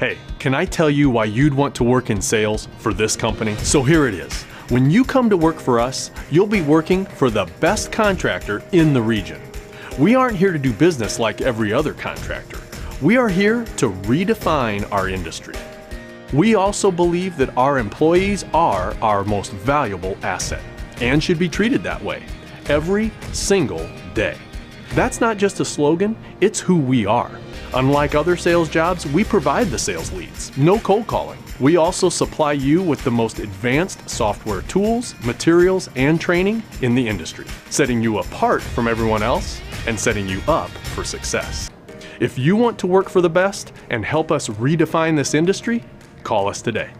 Hey, can I tell you why you'd want to work in sales for this company? So here it is. When you come to work for us, you'll be working for the best contractor in the region. We aren't here to do business like every other contractor. We are here to redefine our industry. We also believe that our employees are our most valuable asset and should be treated that way every single day. That's not just a slogan, it's who we are. Unlike other sales jobs, we provide the sales leads, no cold calling. We also supply you with the most advanced software tools, materials, and training in the industry, setting you apart from everyone else and setting you up for success. If you want to work for the best and help us redefine this industry, call us today.